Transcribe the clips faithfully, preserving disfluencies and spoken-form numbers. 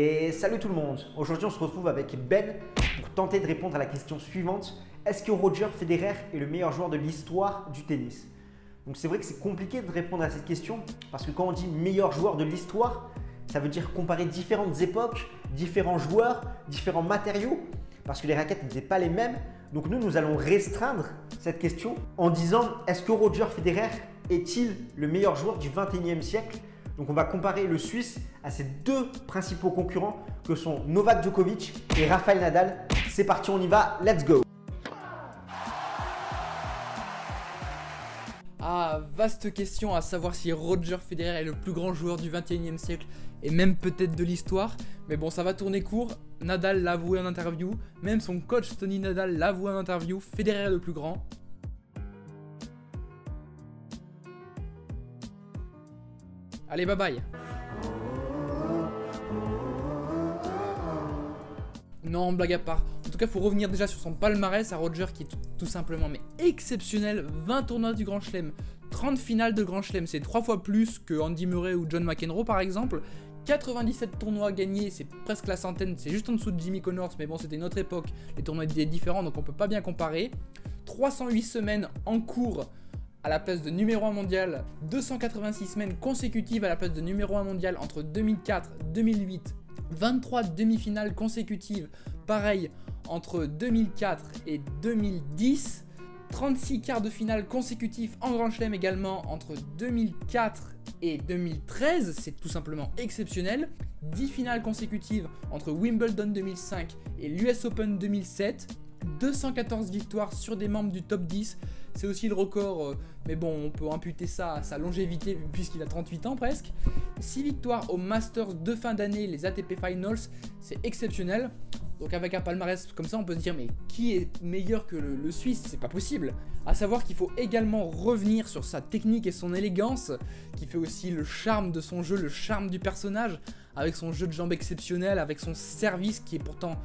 Et salut tout le monde, aujourd'hui on se retrouve avec Ben pour tenter de répondre à la question suivante. Est-ce que Roger Federer est le meilleur joueur de l'histoire du tennis? Donc c'est vrai que c'est compliqué de répondre à cette question parce que quand on dit meilleur joueur de l'histoire, ça veut dire comparer différentes époques, différents joueurs, différents matériaux parce que les raquettes n'étaient pas les mêmes. Donc nous, nous allons restreindre cette question en disant est-ce que Roger Federer est-il le meilleur joueur du vingt et unième siècle? Donc on va comparer le Suisse à ses deux principaux concurrents que sont Novak Djokovic et Rafael Nadal. C'est parti, on y va, let's go! Ah, vaste question à savoir si Roger Federer est le plus grand joueur du vingt et unième siècle et même peut-être de l'histoire. Mais bon, ça va tourner court, Nadal l'a avoué en interview, même son coach Tony Nadal l'a avoué en interview, Federer est le plus grand. Allez, bye bye. Non, blague à part. En tout cas, il faut revenir déjà sur son palmarès à Roger qui est tout simplement mais exceptionnel. vingt tournois du Grand Chelem, trente finales de Grand Chelem, c'est trois fois plus que Andy Murray ou John McEnroe par exemple. quatre-vingt-dix-sept tournois gagnés, c'est presque la centaine, c'est juste en dessous de Jimmy Connors, mais bon, c'était notre époque, les tournois étaient différents donc on peut pas bien comparer. trois cent huit semaines en cours à la place de numéro un mondial, deux cent quatre-vingt-six semaines consécutives à la place de numéro un mondial entre deux mille quatre deux mille huit, vingt-trois demi-finales consécutives, pareil entre deux mille quatre et deux mille dix, trente-six quarts de finale consécutifs en Grand Chelem également entre deux mille quatre et deux mille treize, c'est tout simplement exceptionnel, dix finales consécutives entre Wimbledon deux mille cinq et l'U S Open deux mille sept, deux cent quatorze victoires sur des membres du top dix, c'est aussi le record, mais bon, on peut imputer ça à sa longévité puisqu'il a trente-huit ans presque. six victoires aux Masters de fin d'année, les A T P Finals, c'est exceptionnel. Donc avec un palmarès comme ça, on peut se dire mais qui est meilleur que le, le Suisse? C'est pas possible. A savoir qu'il faut également revenir sur sa technique et son élégance, qui fait aussi le charme de son jeu, le charme du personnage, avec son jeu de jambes exceptionnel, avec son service qui est pourtant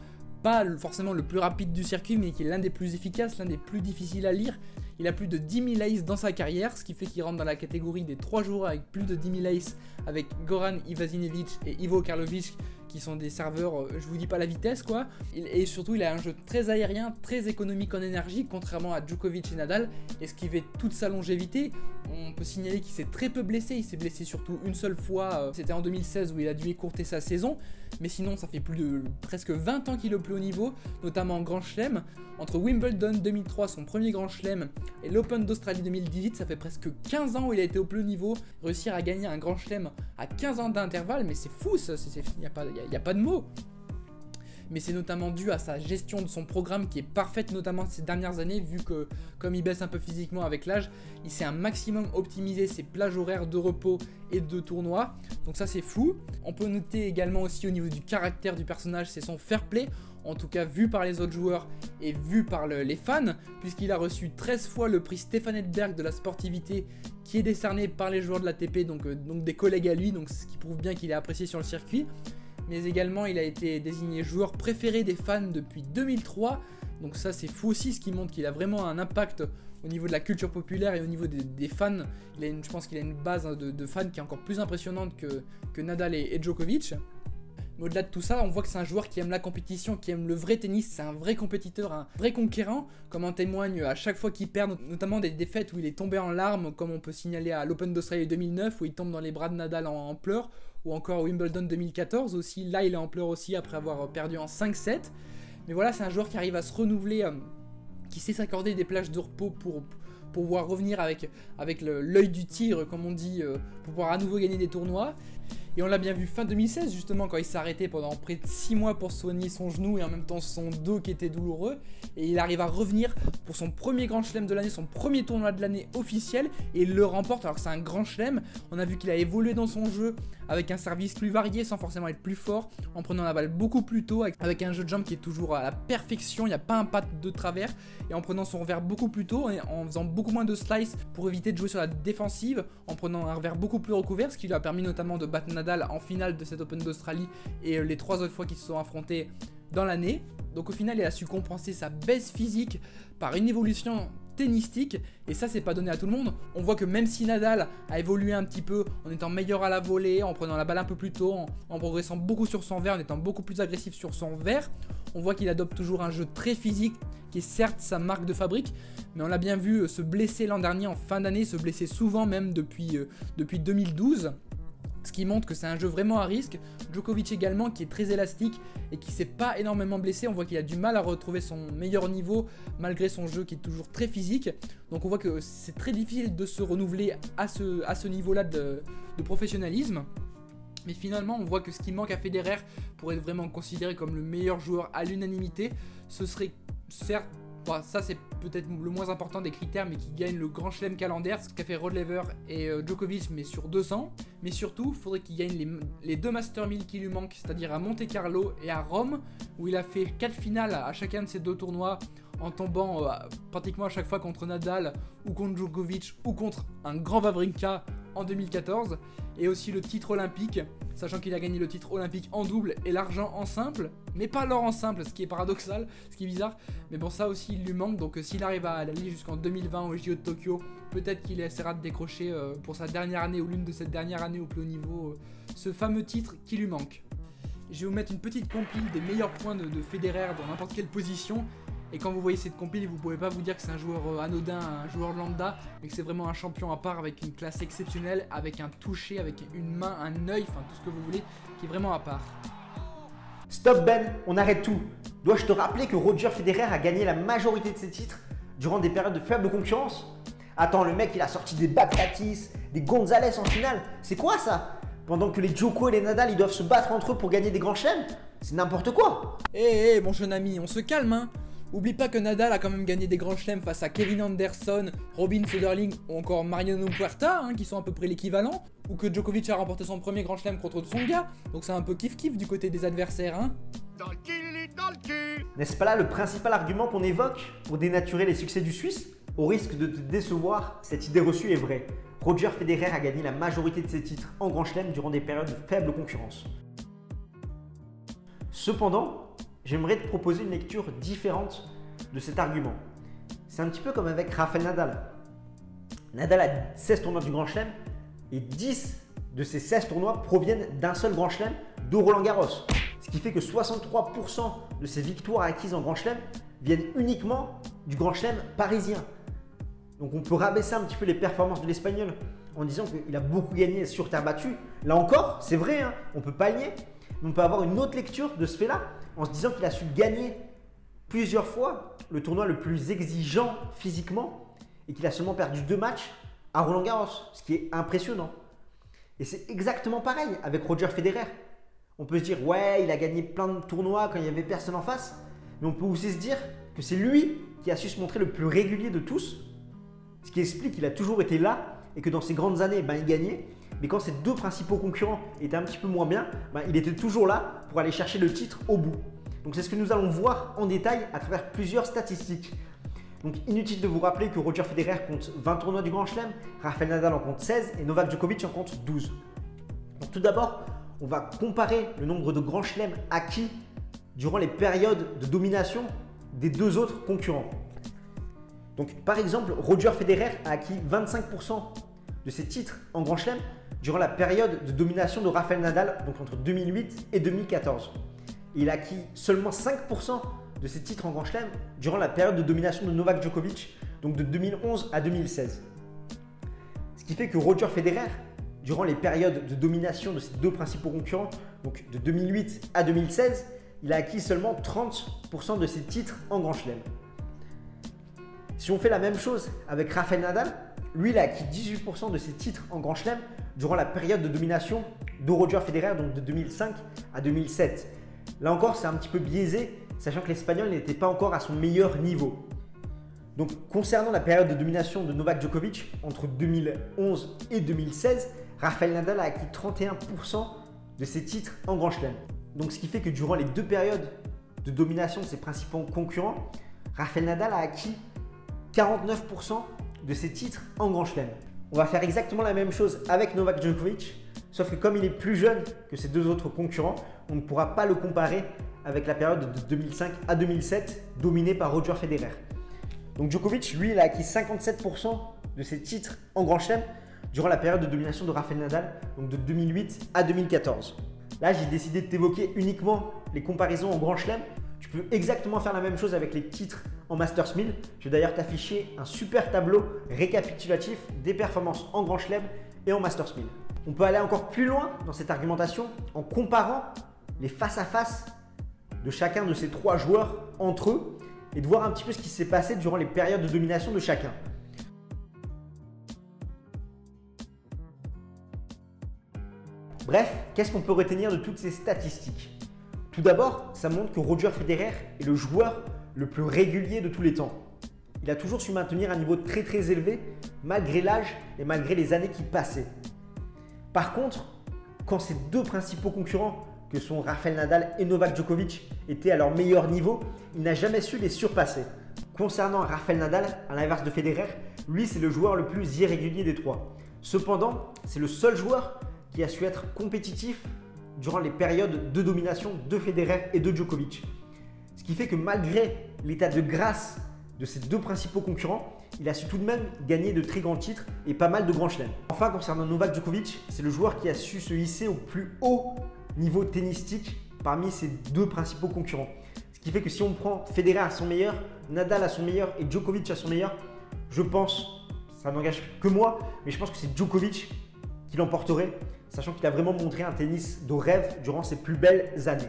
pas forcément le plus rapide du circuit mais qui est l'un des plus efficaces, l'un des plus difficiles à lire. Il a plus de dix mille aces dans sa carrière, ce qui fait qu'il rentre dans la catégorie des trois joueurs avec plus de dix mille aces avec Goran Ivanišević et Ivo Karlović qui sont des serveurs, je vous dis pas la vitesse quoi. Et surtout il a un jeu très aérien, très économique en énergie contrairement à Djokovic et Nadal, et ce qui fait toute sa longévité. On peut signaler qu'il s'est très peu blessé, il s'est blessé surtout une seule fois, c'était en deux mille seize où il a dû écourter sa saison, mais sinon ça fait plus de presque vingt ans qu'il est au plus haut niveau, notamment en Grand Chelem. Entre Wimbledon deux mille trois, son premier Grand Chelem, et l'Open d'Australie deux mille dix-huit, ça fait presque quinze ans où il a été au plus haut niveau. Réussir à gagner un Grand Chelem à quinze ans d'intervalle, mais c'est fou ça, il n'y a pas, y a, y a pas de mots. Mais c'est notamment dû à sa gestion de son programme qui est parfaite, notamment ces dernières années, vu que comme il baisse un peu physiquement avec l'âge, il s'est un maximum optimisé ses plages horaires de repos et de tournois, donc ça c'est fou. On peut noter également aussi au niveau du caractère du personnage, c'est son fair play, en tout cas vu par les autres joueurs et vu par le, les fans, puisqu'il a reçu treize fois le prix Stefan Edberg de la sportivité qui est décerné par les joueurs de l'A T P, donc, euh, donc des collègues à lui, donc ce qui prouve bien qu'il est apprécié sur le circuit. Mais également il a été désigné joueur préféré des fans depuis deux mille trois, donc ça c'est fou aussi, ce qui montre qu'il a vraiment un impact au niveau de la culture populaire et au niveau des, des fans. Il a une, je pense qu'il a une base de, de fans qui est encore plus impressionnante que, que Nadal et, et Djokovic. Mais au-delà de tout ça, on voit que c'est un joueur qui aime la compétition, qui aime le vrai tennis, c'est un vrai compétiteur, un vrai conquérant, comme en témoigne à chaque fois qu'il perd, notamment des défaites où il est tombé en larmes, comme on peut signaler à l'Open d'Australie deux mille neuf, où il tombe dans les bras de Nadal en, en pleurs, ou encore Wimbledon deux mille quatorze aussi, là il est en pleurs aussi après avoir perdu en cinq sept. Mais voilà, c'est un joueur qui arrive à se renouveler, euh, qui sait s'accorder des plages de repos pour... pour pouvoir revenir avec, avec l'œil du tigre, comme on dit, euh, pour pouvoir à nouveau gagner des tournois. Et on l'a bien vu fin deux mille seize, justement, quand il s'est arrêté pendant près de six mois pour soigner son genou et en même temps son dos qui était douloureux. Et il arrive à revenir pour son premier grand chelem de l'année, son premier tournoi de l'année officiel, et il le remporte alors que c'est un grand chelem. On a vu qu'il a évolué dans son jeu avec un service plus varié, sans forcément être plus fort, en prenant la balle beaucoup plus tôt, avec un jeu de jambes qui est toujours à la perfection, il n'y a pas un pas de travers, et en prenant son revers beaucoup plus tôt, et en faisant beaucoup moins de slice pour éviter de jouer sur la défensive, en prenant un revers beaucoup plus recouvert, ce qui lui a permis notamment de battre Nadal en finale de cet Open d'Australie et les trois autres fois qu'ils se sont affrontés dans l'année. Donc au final il a su compenser sa baisse physique par une évolution tennistique, et ça c'est pas donné à tout le monde. On voit que même si Nadal a évolué un petit peu en étant meilleur à la volée, en prenant la balle un peu plus tôt, en, en progressant beaucoup sur son vert, en étant beaucoup plus agressif sur son vert, on voit qu'il adopte toujours un jeu très physique qui est certes sa marque de fabrique, mais on l'a bien vu se blesser l'an dernier en fin d'année, se blesser souvent même depuis, euh, depuis deux mille douze. Ce qui montre que c'est un jeu vraiment à risque. Djokovic également, qui est très élastique et qui ne s'est pas énormément blessé. On voit qu'il a du mal à retrouver son meilleur niveau malgré son jeu qui est toujours très physique. Donc on voit que c'est très difficile de se renouveler à ce, à ce niveau-là de, de professionnalisme. Mais finalement, on voit que ce qui manque à Federer pour être vraiment considéré comme le meilleur joueur à l'unanimité, ce serait certes... Bon, ça c'est peut-être le moins important des critères, mais qui gagne le grand chelem calendaire, ce qu'a fait Rod Laver et euh, Djokovic, mais sur deux cents. Mais surtout, il faudrait qu'il gagne les, les deux Masters mille qui lui manquent, c'est-à-dire à Monte-Carlo et à Rome, où il a fait quatre finales à chacun de ces deux tournois, en tombant euh, pratiquement à chaque fois contre Nadal, ou contre Djokovic, ou contre un grand Wawrinka en deux mille quatorze. Et aussi le titre olympique, sachant qu'il a gagné le titre olympique en double et l'argent en simple, mais pas l'or en simple, ce qui est paradoxal, ce qui est bizarre. Mais bon, ça aussi il lui manque, donc euh, s'il arrive à aller jusqu'en deux mille vingt au J O de Tokyo, peut-être qu'il essaiera de décrocher euh, pour sa dernière année ou l'une de cette dernière année au plus haut niveau, euh, ce fameux titre qui lui manque. Je vais vous mettre une petite compile des meilleurs points de, de Federer dans n'importe quelle position. Et quand vous voyez cette compile, vous pouvez pas vous dire que c'est un joueur anodin, un joueur lambda, mais que c'est vraiment un champion à part avec une classe exceptionnelle, avec un toucher, avec une main, un œil, enfin tout ce que vous voulez, qui est vraiment à part. Stop Ben, on arrête tout. Dois-je te rappeler que Roger Federer a gagné la majorité de ses titres durant des périodes de faible concurrence? Attends, le mec il a sorti des Bakratis, des Gonzalez en finale, c'est quoi ça? Pendant que les Djoko et les Nadal ils doivent se battre entre eux pour gagner des grands chelems? C'est n'importe quoi. Eh hey, hey, mon jeune ami, on se calme hein. Oublie pas que Nadal a quand même gagné des grands chelems face à Kevin Anderson, Robin Soderling ou encore Mariano Puerta, hein, qui sont à peu près l'équivalent, ou que Djokovic a remporté son premier grand chelem contre Tsonga, donc c'est un peu kiff-kiff du côté des adversaires. Hein. N'est-ce pas là le principal argument qu'on évoque pour dénaturer les succès du Suisse? Au risque de te décevoir, cette idée reçue est vraie. Roger Federer a gagné la majorité de ses titres en grand chelem durant des périodes de faible concurrence. Cependant, j'aimerais te proposer une lecture différente de cet argument. C'est un petit peu comme avec Rafael Nadal. Nadal a seize tournois du Grand Chelem et dix de ces seize tournois proviennent d'un seul Grand Chelem, de Roland Garros. Ce qui fait que soixante-trois pour cent de ses victoires acquises en Grand Chelem viennent uniquement du Grand Chelem parisien. Donc on peut rabaisser un petit peu les performances de l'Espagnol en disant qu'il a beaucoup gagné sur terre battue. Là encore, c'est vrai, hein, on ne peut pas nier. On peut avoir une autre lecture de ce fait-là en se disant qu'il a su gagner plusieurs fois le tournoi le plus exigeant physiquement et qu'il a seulement perdu deux matchs à Roland Garros, ce qui est impressionnant. Et c'est exactement pareil avec Roger Federer. On peut se dire, ouais, il a gagné plein de tournois quand il n'y avait personne en face, mais on peut aussi se dire que c'est lui qui a su se montrer le plus régulier de tous, ce qui explique qu'il a toujours été là et que dans ses grandes années, ben, il gagnait. Mais quand ses deux principaux concurrents étaient un petit peu moins bien, bah, il était toujours là pour aller chercher le titre au bout. Donc c'est ce que nous allons voir en détail à travers plusieurs statistiques. Donc inutile de vous rappeler que Roger Federer compte vingt tournois du Grand Chelem, Rafael Nadal en compte seize et Novak Djokovic en compte douze. Donc tout d'abord, on va comparer le nombre de Grands Chelems acquis durant les périodes de domination des deux autres concurrents. Donc par exemple, Roger Federer a acquis vingt-cinq pour cent de ses titres en Grand Chelem durant la période de domination de Rafael Nadal, donc entre deux mille huit et deux mille quatorze. Il a acquis seulement cinq pour cent de ses titres en Grand Chelem durant la période de domination de Novak Djokovic, donc de deux mille onze à deux mille seize. Ce qui fait que Roger Federer, durant les périodes de domination de ses deux principaux concurrents, donc de deux mille huit à deux mille seize, il a acquis seulement trente pour cent de ses titres en Grand Chelem. Si on fait la même chose avec Rafael Nadal, lui, il a acquis dix-huit pour cent de ses titres en Grand Chelem durant la période de domination de Roger Federer, donc de deux mille cinq à deux mille sept. Là encore, c'est un petit peu biaisé, sachant que l'Espagnol n'était pas encore à son meilleur niveau. Donc, concernant la période de domination de Novak Djokovic, entre deux mille onze et deux mille seize, Rafael Nadal a acquis trente et un pour cent de ses titres en Grand Chelem. Donc, ce qui fait que durant les deux périodes de domination de ses principaux concurrents, Rafael Nadal a acquis quarante-neuf pour cent de ses titres en Grand Chelem. On va faire exactement la même chose avec Novak Djokovic, sauf que comme il est plus jeune que ses deux autres concurrents, on ne pourra pas le comparer avec la période de deux mille cinq à deux mille sept dominée par Roger Federer. Donc Djokovic, lui, il a acquis cinquante-sept pour cent de ses titres en Grand Chelem durant la période de domination de Rafael Nadal, donc de deux mille huit à deux mille quatorze. Là, j'ai décidé de t'évoquer uniquement les comparaisons en Grand Chelem. Tu peux exactement faire la même chose avec les titres en Masters mille. Je vais d'ailleurs t'afficher un super tableau récapitulatif des performances en Grand Chelem et en Masters mille. On peut aller encore plus loin dans cette argumentation en comparant les face-à-face de chacun de ces trois joueurs entre eux et de voir un petit peu ce qui s'est passé durant les périodes de domination de chacun. Bref, qu'est-ce qu'on peut retenir de toutes ces statistiques? Tout d'abord, ça montre que Roger Federer est le joueur le plus régulier de tous les temps. Il a toujours su maintenir un niveau très très élevé malgré l'âge et malgré les années qui passaient. Par contre, quand ses deux principaux concurrents, que sont Rafael Nadal et Novak Djokovic, étaient à leur meilleur niveau, il n'a jamais su les surpasser. Concernant Rafael Nadal, à l'inverse de Federer, lui c'est le joueur le plus irrégulier des trois. Cependant, c'est le seul joueur qui a su être compétitif durant les périodes de domination de Federer et de Djokovic. Ce qui fait que malgré l'état de grâce de ses deux principaux concurrents, il a su tout de même gagner de très grands titres et pas mal de grands chelems. Enfin, concernant Novak Djokovic, c'est le joueur qui a su se hisser au plus haut niveau tennistique parmi ses deux principaux concurrents. Ce qui fait que si on prend Federer à son meilleur, Nadal à son meilleur et Djokovic à son meilleur, je pense, ça n'engage que moi, mais je pense que c'est Djokovic qui l'emporterait, sachant qu'il a vraiment montré un tennis de rêve durant ses plus belles années.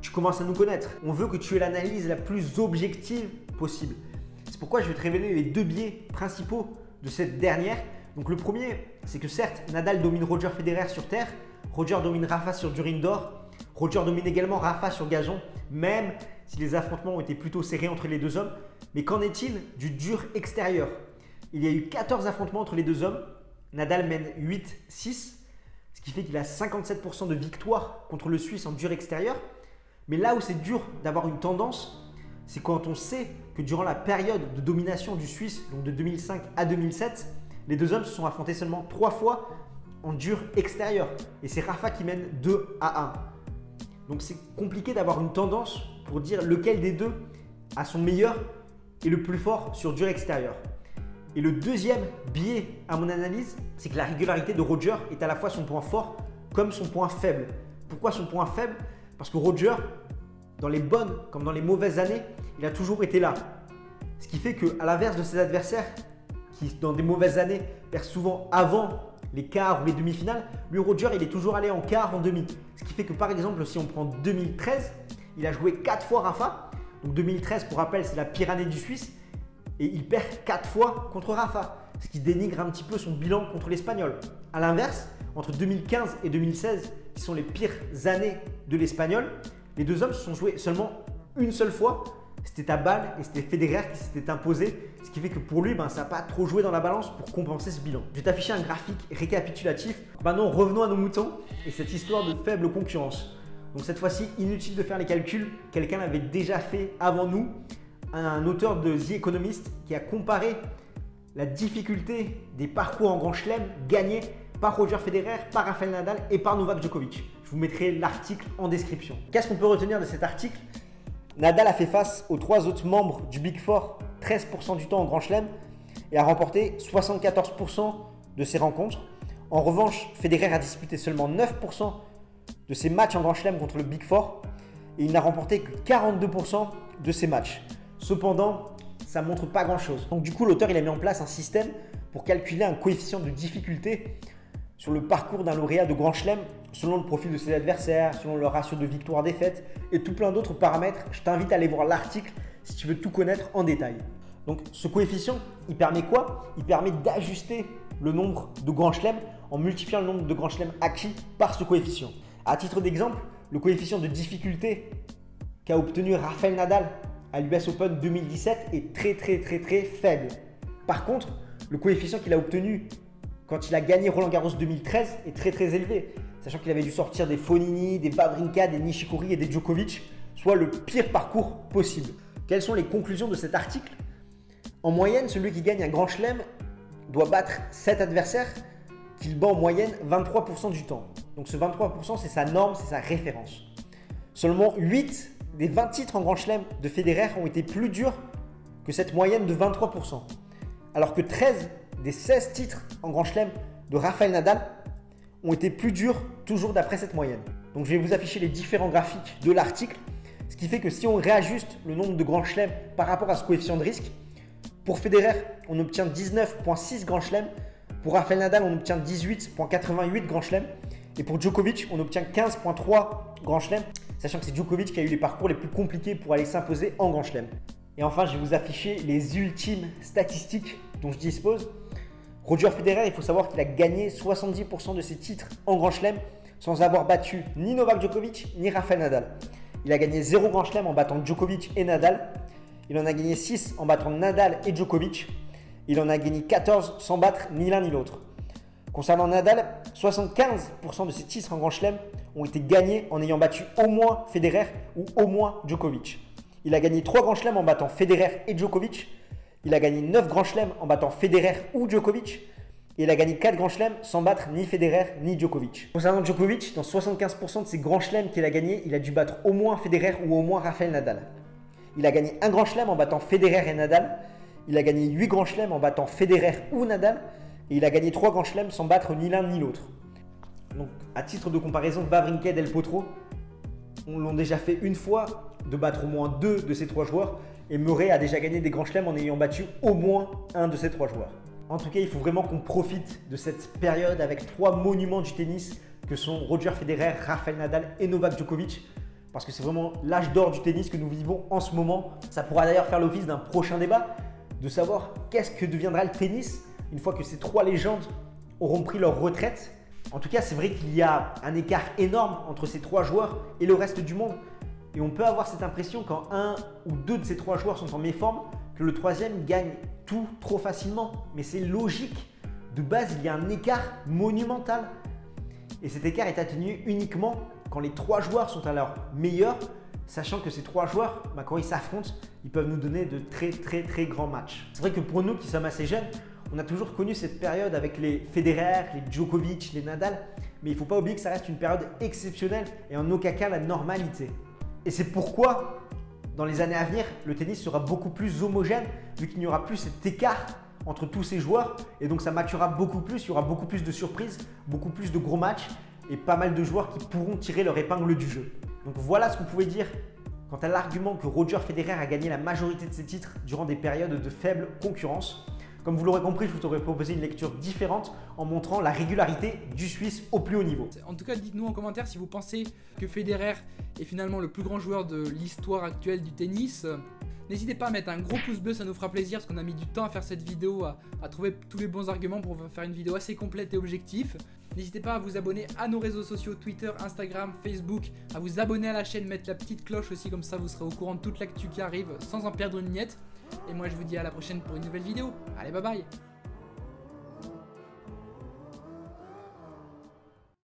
Tu commences à nous connaître, on veut que tu aies l'analyse la plus objective possible. C'est pourquoi je vais te révéler les deux biais principaux de cette dernière. Donc le premier, c'est que certes, Nadal domine Roger Federer sur terre, Roger domine Rafa sur dur indoor, Roger domine également Rafa sur gazon, même si les affrontements ont été plutôt serrés entre les deux hommes. Mais qu'en est-il du dur extérieur? Il y a eu quatorze affrontements entre les deux hommes, Nadal mène huit six, ce qui fait qu'il a cinquante-sept pour cent de victoire contre le Suisse en dur extérieur. Mais là où c'est dur d'avoir une tendance, c'est quand on sait que durant la période de domination du Suisse, donc de deux mille cinq à deux mille sept, les deux hommes se sont affrontés seulement trois fois en dur extérieur. Et c'est Rafa qui mène deux à un. Donc c'est compliqué d'avoir une tendance pour dire lequel des deux a son meilleur et le plus fort sur dur extérieur. Et le deuxième biais à mon analyse, c'est que la régularité de Roger est à la fois son point fort comme son point faible. Pourquoi son point faible? Parce que Roger, dans les bonnes comme dans les mauvaises années, il a toujours été là. Ce qui fait qu'à l'inverse de ses adversaires, qui dans des mauvaises années perdent souvent avant les quarts ou les demi-finales, lui Roger il est toujours allé en quart, en demi. Ce qui fait que par exemple si on prend deux mille treize, il a joué quatre fois Rafa. Donc deux mille treize pour rappel c'est la pire année du Suisse. Et il perd quatre fois contre Rafa, ce qui dénigre un petit peu son bilan contre l'Espagnol. A l'inverse, entre deux mille quinze et deux mille seize, qui sont les pires années de l'Espagnol, les deux hommes se sont joués seulement une seule fois. C'était à Bâle et c'était Federer qui s'était imposé, ce qui fait que pour lui, ben, ça n'a pas trop joué dans la balance pour compenser ce bilan. Je vais t'afficher un graphique récapitulatif. Maintenant, revenons à nos moutons et cette histoire de faible concurrence. Donc cette fois-ci, inutile de faire les calculs, quelqu'un l'avait déjà fait avant nous. Un auteur de The Economist qui a comparé la difficulté des parcours en Grand Chelem gagnés par Roger Federer, par Rafael Nadal et par Novak Djokovic. Je vous mettrai l'article en description. Qu'est-ce qu'on peut retenir de cet article? Nadal a fait face aux trois autres membres du Big Four treize pour cent du temps en Grand Chelem et a remporté soixante-quatorze pour cent de ses rencontres. En revanche, Federer a disputé seulement neuf pour cent de ses matchs en Grand Chelem contre le Big Four et il n'a remporté que quarante-deux pour cent de ses matchs. Cependant, ça ne montre pas grand-chose. Donc du coup, l'auteur il a mis en place un système pour calculer un coefficient de difficulté sur le parcours d'un lauréat de Grand Chelem selon le profil de ses adversaires, selon leur ratio de victoire-défaite et tout plein d'autres paramètres. Je t'invite à aller voir l'article si tu veux tout connaître en détail. Donc ce coefficient, il permet quoi? Il permet d'ajuster le nombre de Grand Chelem en multipliant le nombre de Grand Chelem acquis par ce coefficient. À titre d'exemple, le coefficient de difficulté qu'a obtenu Rafael Nadal à l'U S Open deux mille dix-sept est très très très très faible. Par contre, le coefficient qu'il a obtenu quand il a gagné Roland Garros deux mille treize est très très élevé, sachant qu'il avait dû sortir des Fognini, des Wawrinka, des Nishikori et des Djokovic, soit le pire parcours possible. Quelles sont les conclusions de cet article? En moyenne, celui qui gagne un Grand Chelem doit battre sept adversaires qu'il bat en moyenne vingt-trois pour cent du temps. Donc ce vingt-trois pour cent c'est sa norme, c'est sa référence. Seulement huit des vingt titres en Grand Chelem de Federer ont été plus durs que cette moyenne de vingt-trois pour cent. Alors que treize des seize titres en Grand Chelem de Rafael Nadal ont été plus durs, toujours d'après cette moyenne. Donc je vais vous afficher les différents graphiques de l'article, ce qui fait que si on réajuste le nombre de Grands Chelem par rapport à ce coefficient de risque, pour Federer, on obtient dix-neuf virgule six Grands Chelem, pour Rafael Nadal, on obtient dix-huit virgule quatre-vingt-huit Grands Chelem, et pour Djokovic, on obtient quinze virgule trois Grands Chelem, sachant que c'est Djokovic qui a eu les parcours les plus compliqués pour aller s'imposer en Grand Chelem. Et enfin, je vais vous afficher les ultimes statistiques dont je dispose. Roger Federer, il faut savoir qu'il a gagné soixante-dix pour cent de ses titres en Grand Chelem sans avoir battu ni Novak Djokovic ni Rafael Nadal. Il a gagné zéro Grand Chelem en battant Djokovic et Nadal. Il en a gagné six en battant Nadal et Djokovic. Il en a gagné quatorze sans battre ni l'un ni l'autre. Concernant Nadal, soixante-quinze pour cent de ses titres en Grand Chelem ont été gagnés en ayant battu au moins Federer ou au moins Djokovic. Il a gagné trois Grands Chelem en battant Federer et Djokovic. Il a gagné neuf Grands Chelem en battant Federer ou Djokovic. Et il a gagné quatre Grands Chelem sans battre ni Federer ni Djokovic. Concernant Djokovic, dans soixante-quinze pour cent de ses Grands Chelem qu'il a gagnés, il a dû battre au moins Federer ou au moins Rafael Nadal. Il a gagné un Grand Chelem en battant Federer et Nadal. Il a gagné huit Grands Chelem en battant Federer ou Nadal. Et il a gagné trois Grands Chelem sans battre ni l'un ni l'autre. Donc, à titre de comparaison, Wawrinka et Del Potro l'ont déjà fait une fois, de battre au moins deux de ces trois joueurs, et Murray a déjà gagné des Grands Chelem en ayant battu au moins un de ces trois joueurs. En tout cas, il faut vraiment qu'on profite de cette période avec trois monuments du tennis que sont Roger Federer, Rafael Nadal et Novak Djokovic, parce que c'est vraiment l'âge d'or du tennis que nous vivons en ce moment. Ça pourra d'ailleurs faire l'office d'un prochain débat, de savoir qu'est-ce que deviendra le tennis une fois que ces trois légendes auront pris leur retraite. En tout cas, c'est vrai qu'il y a un écart énorme entre ces trois joueurs et le reste du monde. Et on peut avoir cette impression quand un ou deux de ces trois joueurs sont en méforme, que le troisième gagne tout trop facilement. Mais c'est logique. De base, il y a un écart monumental. Et cet écart est atténué uniquement quand les trois joueurs sont à leur meilleur, sachant que ces trois joueurs, bah, quand ils s'affrontent, ils peuvent nous donner de très très très grands matchs. C'est vrai que pour nous qui sommes assez jeunes, on a toujours connu cette période avec les Federer, les Djokovic, les Nadal, mais il ne faut pas oublier que ça reste une période exceptionnelle et en aucun cas la normalité. Et c'est pourquoi, dans les années à venir, le tennis sera beaucoup plus homogène, vu qu'il n'y aura plus cet écart entre tous ces joueurs, et donc ça maturera beaucoup plus, il y aura beaucoup plus de surprises, beaucoup plus de gros matchs, et pas mal de joueurs qui pourront tirer leur épingle du jeu. Donc voilà ce qu'on pouvait dire quant à l'argument que Roger Federer a gagné la majorité de ses titres durant des périodes de faible concurrence. Comme vous l'aurez compris, je vous aurais proposé une lecture différente en montrant la régularité du Suisse au plus haut niveau. En tout cas, dites-nous en commentaire si vous pensez que Federer est finalement le plus grand joueur de l'histoire actuelle du tennis. N'hésitez pas à mettre un gros pouce bleu, ça nous fera plaisir parce qu'on a mis du temps à faire cette vidéo, à, à trouver tous les bons arguments pour faire une vidéo assez complète et objective. N'hésitez pas à vous abonner à nos réseaux sociaux, Twitter, Instagram, Facebook, à vous abonner à la chaîne, mettre la petite cloche aussi, comme ça vous serez au courant de toute l'actu qui arrive sans en perdre une miette. Et moi je vous dis à la prochaine pour une nouvelle vidéo. Allez, bye bye.